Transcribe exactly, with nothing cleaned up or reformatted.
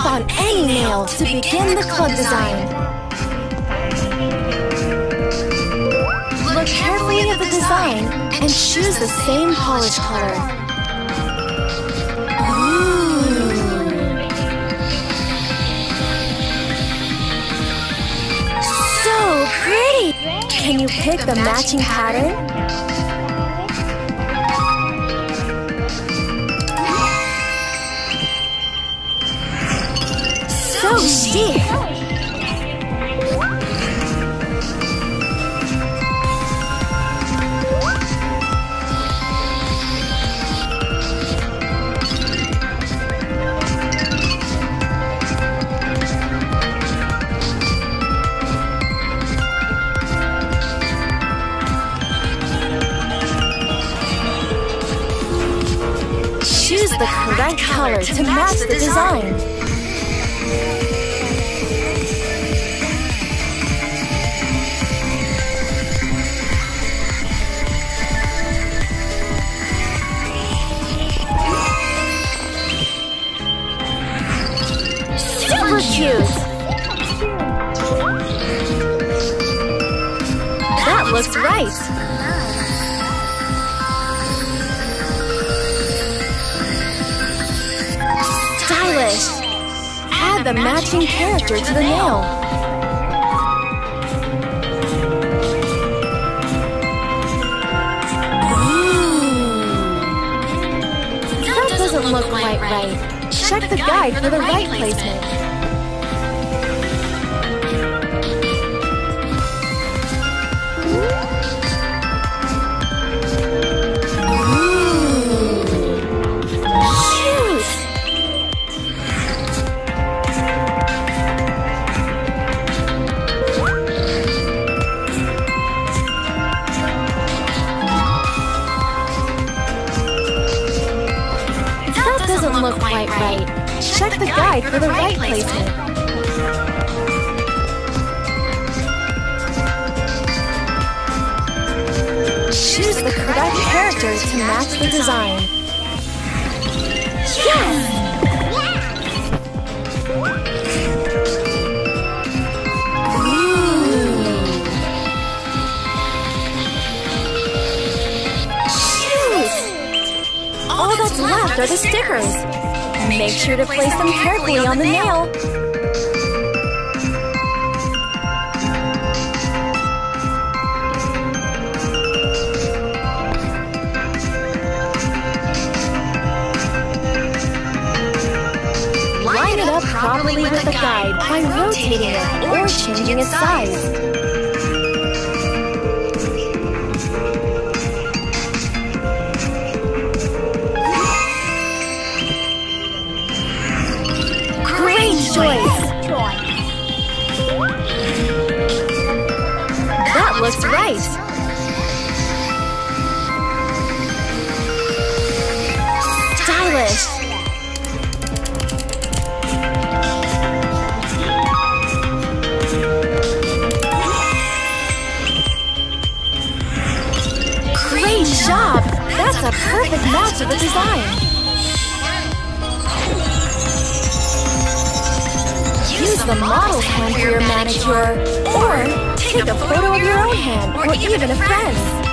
Click on any nail to begin the club design. Look carefully at the design and choose the same polish color. Ooh. So pretty! Can you pick the matching pattern? So chic! Choose the correct color to match the design. That looks right. Stylish. Add the matching character to the nail. Ooh. That doesn't look quite right. Check the guide for the right placement. Look quite right. Check the guide for the right placement. Choose the correct characters to match the design. Yes! Ooh. All that's left are the stickers. Make sure to place them carefully on the nail. Line it up properly with the guide by rotating it or changing its size. That looks right. Stylish. Great job. That's a perfect match of the design. Use the model's hand for your manicure, or take a photo of your own hand, or even a friend's.